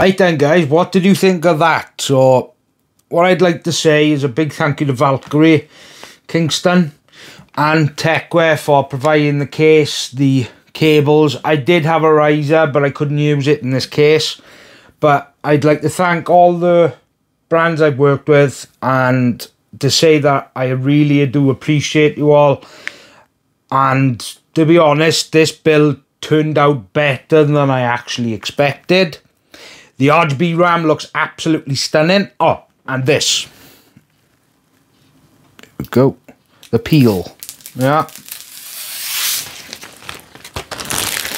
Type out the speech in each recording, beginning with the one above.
Right then guys, what did you think of that? So what I'd like to say is a big thank you to Valkyrie Kingston and Tecware for providing the case, the cables. I did have a riser but I couldn't use it in this case, but I'd like to thank all the brands I've worked with and to say that I really do appreciate you all. And to be honest, this build turned out better than I actually expected. The RGB RAM looks absolutely stunning. Oh, and this. Here we go. The peel. Yeah.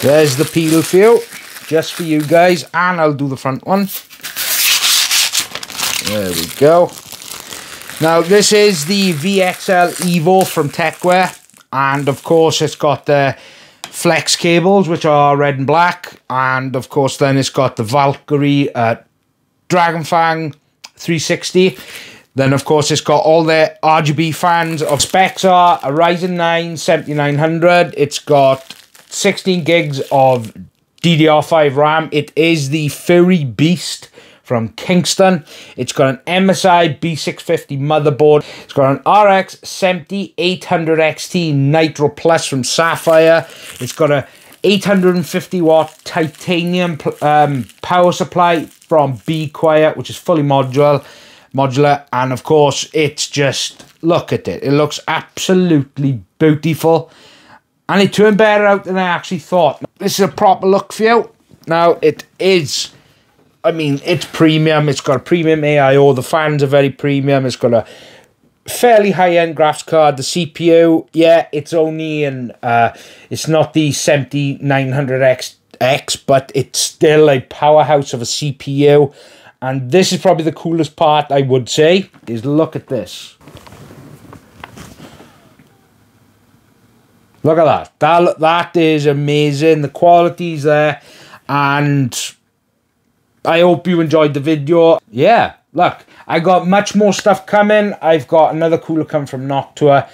There's the peel for you. Just for you guys. And I'll do the front one. There we go. Now, this is the VXL EVO from Tecware. And, of course, it's got the flex cables, which are red and black. And, of course, then it's got the Valkyrie Dragonfang 360. Then, of course, it's got all their RGB fans. Of specs are a Ryzen 9 7900. It's got 16 gigs of DDR5 RAM. It is the Fury Beast from Kingston. It's got an MSI B650 motherboard. It's got an RX 7800XT Nitro+ from Sapphire. It's got a 850 watt titanium power supply from Be Quiet, which is fully modular. And of course, it's just, look at it. It looks absolutely beautiful. And it turned better out than I actually thought. This is a proper look for you. Now, it is... I mean, it's premium. It's got a premium AIO. The fans are very premium. It's got a fairly high-end graphics card. The CPU, yeah, it's only in... it's not the 7900X, but it's still a powerhouse of a CPU. And this is probably the coolest part, I would say, is look at this. Look at that. That is amazing. The quality's there. And... I hope you enjoyed the video. Yeah, look, I got much more stuff coming. I've got another cooler coming from Noctua.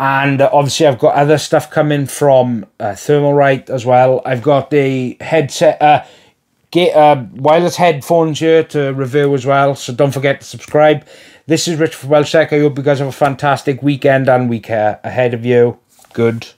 And obviously I've got other stuff coming from Thermalright as well. I've got the headset, wireless headphones here to review as well. So don't forget to subscribe. This is Richard from Welshytech. I hope you guys have a fantastic weekend and week ahead of you. Good.